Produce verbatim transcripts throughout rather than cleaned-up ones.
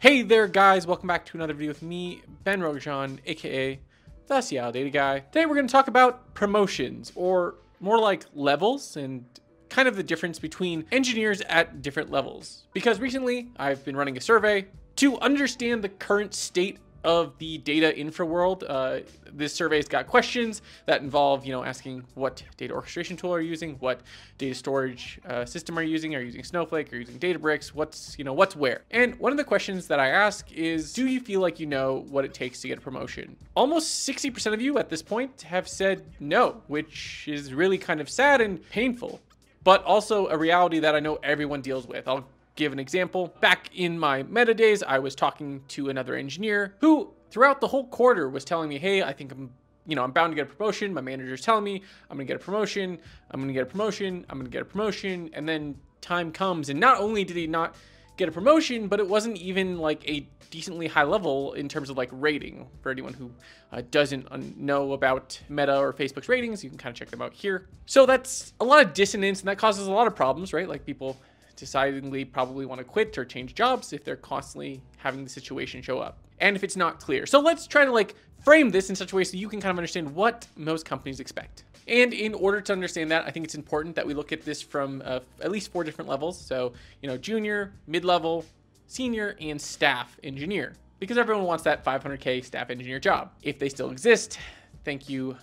Hey there guys, welcome back to another video with me, Ben Rogan, aka the Seattle Data Guy. Today we're going to talk about promotions, or more like levels, and kind of the difference between engineers at different levels. Because recently I've been running a survey to understand the current state of the data infra world. Uh, this survey's got questions that involve, you know, asking what data orchestration tool are you using, what data storage uh, system are you using, are you using Snowflake, are you using Databricks, what's, you know, what's where. And one of the questions that I ask is, do you feel like you know what it takes to get a promotion? Almost sixty percent of you at this point have said no, which is really kind of sad and painful, but also a reality that I know everyone deals with. I'll give an example. Back in my Meta days, I was talking to another engineer who throughout the whole quarter was telling me, hey, I think I'm, you know, I'm bound to get a promotion. My manager's telling me I'm going to get a promotion. I'm going to get a promotion. I'm going to get a promotion. And then time comes, and not only did he not get a promotion, but it wasn't even like a decently high level in terms of like rating. For anyone who uh, doesn't know about Meta or Facebook's ratings, you can kind of check them out here. So that's a lot of dissonance, and that causes a lot of problems, right? Like people decidedly probably want to quit or change jobs if they're constantly having the situation show up, and if it's not clear. So let's try to like frame this in such a way so you can kind of understand what most companies expect. And in order to understand that, I think it's important that we look at this from uh, at least four different levels. So, you know, junior, mid-level, senior, and staff engineer, because everyone wants that five hundred K staff engineer job. If they still exist, thank you,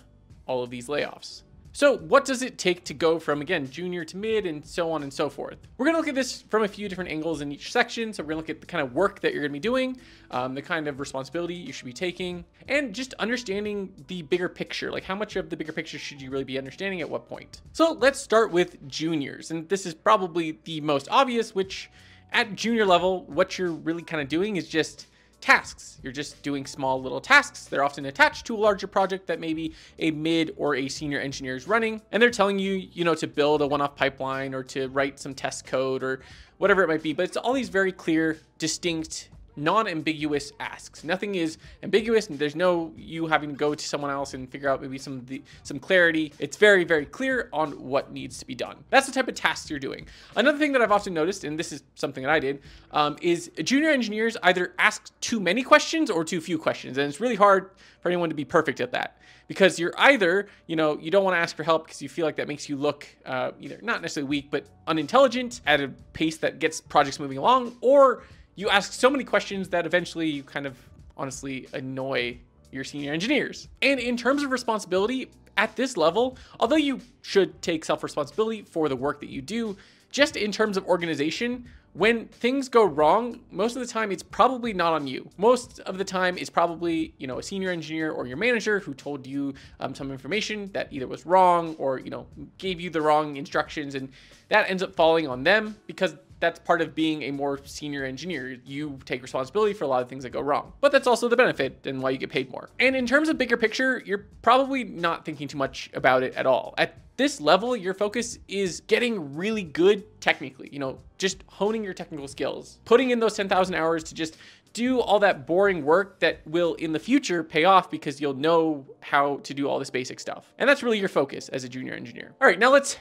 all of these layoffs. So what does it take to go from, again, junior to mid and so on and so forth? We're going to look at this from a few different angles in each section. So we're going to look at the kind of work that you're going to be doing, um, the kind of responsibility you should be taking, and just understanding the bigger picture. Like how much of the bigger picture should you really be understanding at what point? So let's start with juniors. And this is probably the most obvious, which at junior level, what you're really kind of doing is just tasks. You're just doing small little tasks. They're often attached to a larger project that maybe a mid or a senior engineer is running. And they're telling you, you know, to build a one-off pipeline or to write some test code or whatever it might be. But it's all these very clear, distinct, non-ambiguous asks. Nothing is ambiguous, and there's no you having to go to someone else and figure out maybe some the, some clarity. It's very, very clear on what needs to be done. That's the type of tasks you're doing. Another thing that I've often noticed, and this is something that I did, um, is junior engineers either ask too many questions or too few questions. And it's really hard for anyone to be perfect at that, because you're either, you know, you don't want to ask for help because you feel like that makes you look uh, either not necessarily weak, but unintelligent at a pace that gets projects moving along, or you ask so many questions that eventually you kind of honestly annoy your senior engineers. And in terms of responsibility at this level, although you should take self-responsibility for the work that you do, just in terms of organization, when things go wrong, most of the time it's probably not on you. Most of the time it's probably, you know, a senior engineer or your manager who told you um, some information that either was wrong or, you know, gave you the wrong instructions, and that ends up falling on them because that's part of being a more senior engineer. You take responsibility for a lot of things that go wrong, but that's also the benefit and why you get paid more. And in terms of bigger picture, you're probably not thinking too much about it at all. At this level, your focus is getting really good technically, you know, just honing your technical skills, putting in those ten thousand hours to just do all that boring work that will in the future pay off because you'll know how to do all this basic stuff. And that's really your focus as a junior engineer. All right, now let's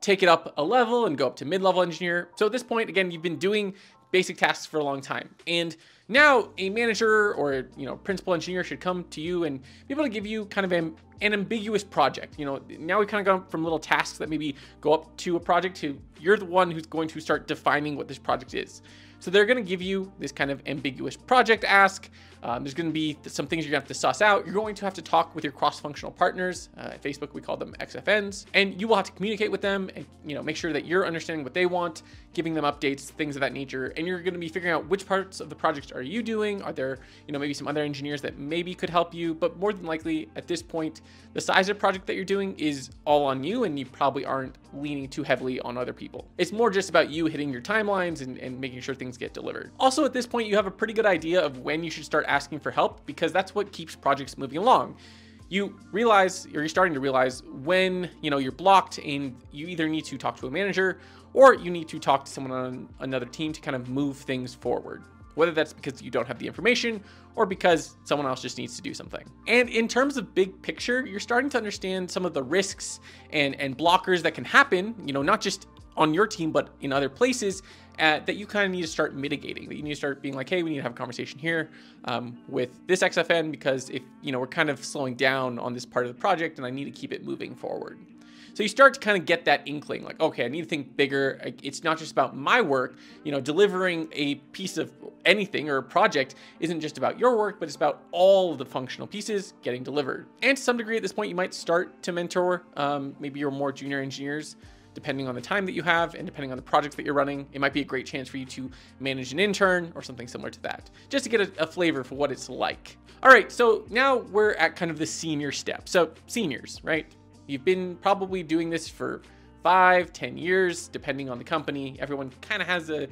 take it up a level and go up to mid-level engineer. So at this point, again, you've been doing basic tasks for a long time, and now a manager or, you know, principal engineer should come to you and be able to give you kind of an, an ambiguous project. You know, now we kind of gone from little tasks that maybe go up to a project to you're the one who's going to start defining what this project is. So they're going to give you this kind of ambiguous project ask. Um, there's going to be some things you're going to have to suss out. You're going to have to talk with your cross-functional partners. Uh, at Facebook, we call them X F Ns. And you will have to communicate with them and, you know, make sure that you're understanding what they want, giving them updates, things of that nature. And you're going to be figuring out which parts of the project are you doing? Are there, you know, maybe some other engineers that maybe could help you? But more than likely, at this point, the size of the project that you're doing is all on you, and you probably aren't leaning too heavily on other people. It's more just about you hitting your timelines and, and making sure things get delivered. Also, at this point, you have a pretty good idea of when you should start asking for help, because that's what keeps projects moving along. You realize, or you're starting to realize, when, you know, you're blocked and you either need to talk to a manager or you need to talk to someone on another team to kind of move things forward, whether that's because you don't have the information or because someone else just needs to do something. And in terms of big picture, you're starting to understand some of the risks and, and blockers that can happen, you know, not just on your team, but in other places uh, that you kind of need to start mitigating, that you need to start being like, hey, we need to have a conversation here um, with this X F N, because if, you know, we're kind of slowing down on this part of the project and I need to keep it moving forward. So you start to kind of get that inkling, like, okay, I need to think bigger. It's not just about my work. You know, delivering a piece of anything or a project isn't just about your work, but it's about all of the functional pieces getting delivered. And to some degree at this point, you might start to mentor um, maybe your more junior engineers, depending on the time that you have and depending on the projects that you're running. It might be a great chance for you to manage an intern or something similar to that, just to get a, a flavor for what it's like. All right, so now we're at kind of the senior step. So seniors, right? You've been probably doing this for five, ten years, depending on the company. Everyone kind of has a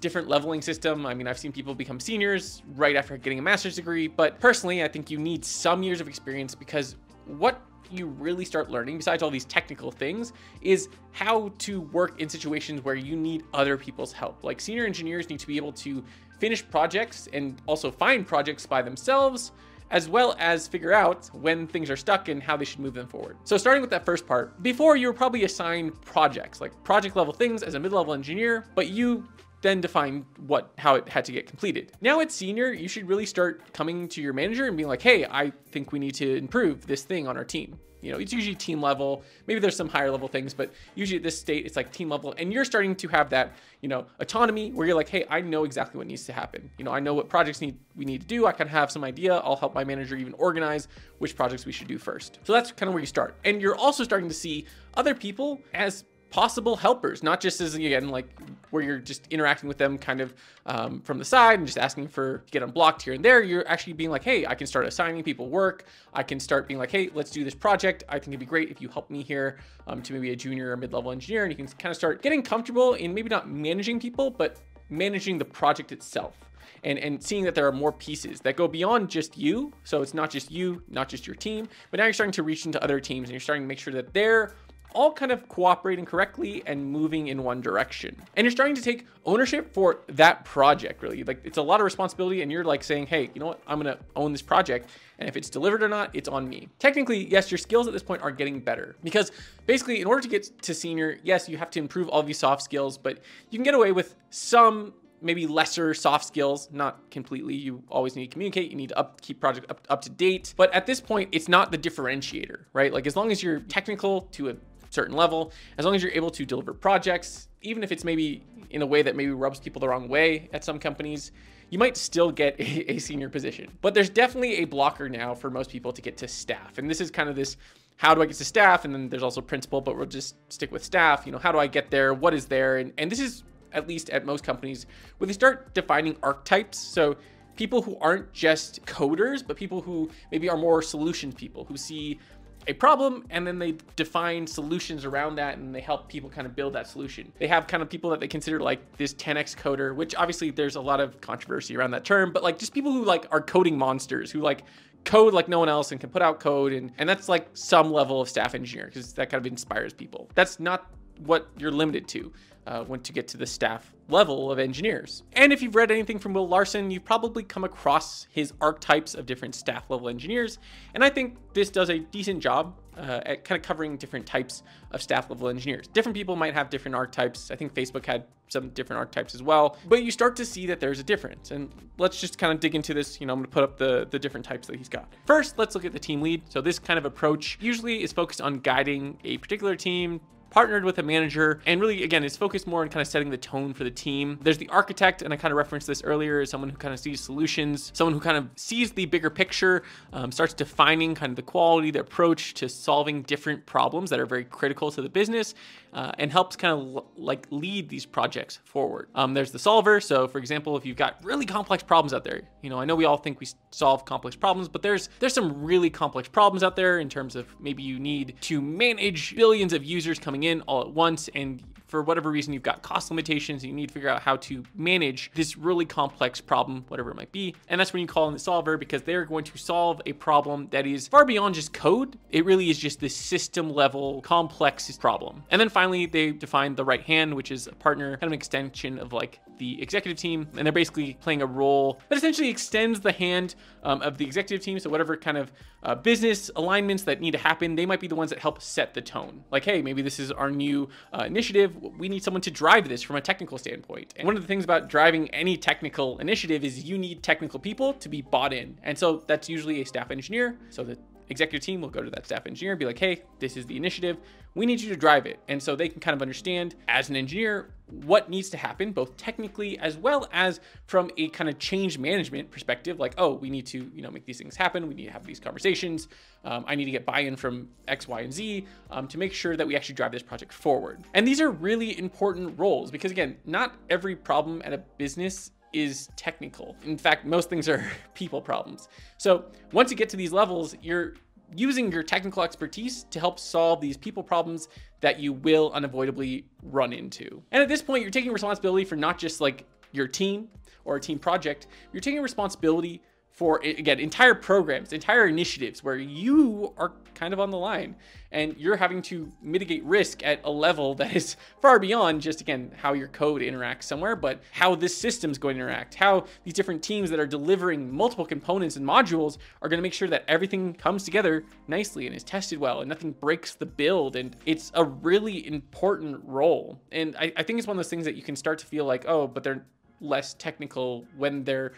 different leveling system. I mean, I've seen people become seniors right after getting a master's degree, but personally, I think you need some years of experience, because what you really start learning, besides all these technical things, is how to work in situations where you need other people's help. Like, senior engineers need to be able to finish projects and also find projects by themselves, as well as figure out when things are stuck and how they should move them forward. So starting with that first part, before you were probably assigned projects, like project level things as a mid-level engineer, but you then defined what, how it had to get completed. Now at senior, you should really start coming to your manager and being like, hey, I think we need to improve this thing on our team. You know, it's usually team level. Maybe there's some higher level things, but usually at this state, it's like team level. And you're starting to have that, you know, autonomy where you're like, hey, I know exactly what needs to happen. You know, I know what projects need we need to do. I kind of have some idea. I'll help my manager even organize which projects we should do first. So that's kind of where you start. And you're also starting to see other people as possible helpers, not just as, again, like where you're just interacting with them kind of um, from the side and just asking for get unblocked here and there. You're actually being like, hey, I can start assigning people work. I can start being like, hey, let's do this project. I think it'd be great if you help me here um, to maybe a junior or mid-level engineer. And you can kind of start getting comfortable in maybe not managing people, but managing the project itself. And, and seeing that there are more pieces that go beyond just you. So it's not just you, not just your team, but now you're starting to reach into other teams and you're starting to make sure that they're all kind of cooperating correctly and moving in one direction. And you're starting to take ownership for that project, really. Like, it's a lot of responsibility, and you're like saying, hey, you know what? I'm gonna own this project, and if it's delivered or not, it's on me. Technically, yes, your skills at this point are getting better, because basically in order to get to senior, yes, you have to improve all these soft skills, but you can get away with some maybe lesser soft skills, not completely. You always need to communicate. You need to up, keep project up, up to date. But at this point, it's not the differentiator, right? Like, as long as you're technical to a certain level, as long as you're able to deliver projects, even if it's maybe in a way that maybe rubs people the wrong way at some companies, you might still get a, a senior position. But there's definitely a blocker now for most people to get to staff. And this is kind of this, how do I get to staff? And then there's also principal, but we'll just stick with staff. You know, how do I get there? What is there? And, and this is, at least at most companies, where they start defining archetypes. So people who aren't just coders, but people who maybe are more solution people, who see a problem and then they define solutions around that, and they help people kind of build that solution. They have kind of people that they consider like this ten X coder, which obviously there's a lot of controversy around that term, but like just people who like are coding monsters, who like code like no one else and can put out code. And, and that's like some level of staff engineer, because that kind of inspires people. That's not what you're limited to uh, when to get to the staff level of engineers. And if you've read anything from Will Larson, you've probably come across his archetypes of different staff level engineers. And I think this does a decent job uh, at kind of covering different types of staff level engineers. Different people might have different archetypes. I think Facebook had some different archetypes as well, but you start to see that there's a difference. And let's just kind of dig into this. You know, I'm gonna put up the, the different types that he's got. First, let's look at the team lead. So this kind of approach usually is focused on guiding a particular team, partnered with a manager, and really, again, is focused more on kind of setting the tone for the team. There's the architect, and I kind of referenced this earlier, is someone who kind of sees solutions, someone who kind of sees the bigger picture, um, starts defining kind of the quality, the approach to solving different problems that are very critical to the business, uh, and helps kind of like lead these projects forward. Um, there's the solver. So for example, if you've got really complex problems out there, you know, I know we all think we solve complex problems, but there's, there's some really complex problems out there in terms of maybe you need to manage billions of users coming in all at once, and for whatever reason you've got cost limitations, and you need to figure out how to manage this really complex problem, whatever it might be. And that's when you call in the solver, because they're going to solve a problem that is far beyond just code. It really is just this system level complex problem. And then finally, they define the right hand, which is a partner, kind of an extension of like the executive team, and they're basically playing a role that essentially extends the hand um, of the executive team. So whatever kind of uh, business alignments that need to happen, they might be the ones that help set the tone. Like, hey, maybe this is our new uh, initiative. we need someone to drive this from a technical standpoint. And one of the things about driving any technical initiative is you need technical people to be bought in. And so that's usually a staff engineer. So the executive team will go to that staff engineer and be like, hey, this is the initiative. We need you to drive it. And so they can kind of understand as an engineer what needs to happen, both technically as well as from a kind of change management perspective. Like, oh, we need to, you know, make these things happen. We need to have these conversations. Um, I need to get buy-in from X, Y, and Z um, to make sure that we actually drive this project forward. And these are really important roles because, again, not every problem at a business is technical. In fact, most things are people problems. So once you get to these levels, you're using your technical expertise to help solve these people problems that you will unavoidably run into. And at this point, you're taking responsibility for not just like your team or a team project, you're taking responsibility for, again, entire programs, entire initiatives where you are kind of on the line and you're having to mitigate risk at a level that is far beyond just, again, how your code interacts somewhere, but how this system's going to interact, how these different teams that are delivering multiple components and modules are going to make sure that everything comes together nicely and is tested well and nothing breaks the build. And it's a really important role. And I, I think it's one of those things that you can start to feel like, oh, but they're less technical when they're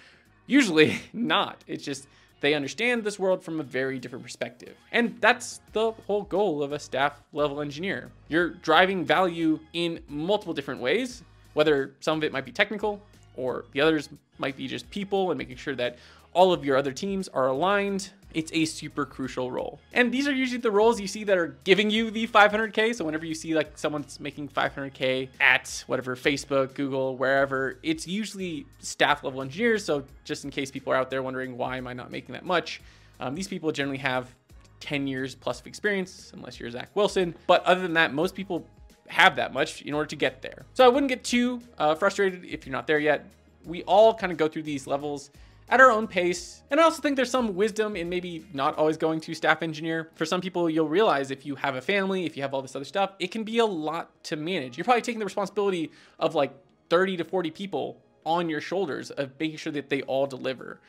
usually not. It's just they understand this world from a very different perspective. And that's the whole goal of a staff level engineer. You're driving value in multiple different ways, whether some of it might be technical or the others might be just people and making sure that all of your other teams are aligned. It's a super crucial role. And these are usually the roles you see that are giving you the five hundred K. So whenever you see like someone's making five hundred K at whatever, Facebook, Google, wherever, it's usually staff level engineers. So just in case people are out there wondering, why am I not making that much? Um, these people generally have ten years plus of experience, unless you're Zach Wilson. But other than that, most people have that much in order to get there. So I wouldn't get too uh, frustrated if you're not there yet. We all kind of go through these levels at our own pace. And I also think there's some wisdom in maybe not always going to staff engineer. For some people, you'll realize if you have a family, if you have all this other stuff, it can be a lot to manage. You're probably taking the responsibility of like thirty to forty people on your shoulders of making sure that they all deliver.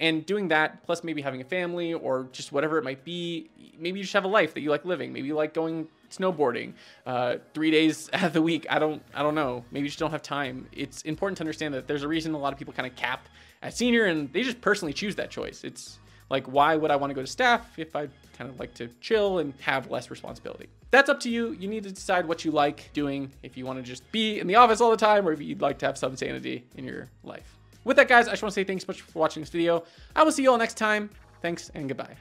And doing that, plus maybe having a family or just whatever it might be, maybe you just have a life that you like living. Maybe you like going snowboarding uh, three days out of the week. I don't, I don't know. Maybe you just don't have time. It's important to understand that there's a reason a lot of people kind of cap at senior and they just personally choose that choice. It's like, why would I want to go to staff if I kind of like to chill and have less responsibility? That's up to you. You need to decide what you like doing, if you want to just be in the office all the time or if you'd like to have some sanity in your life. With that, guys, I just want to say thanks so much for watching this video. I will see you all next time. Thanks and goodbye.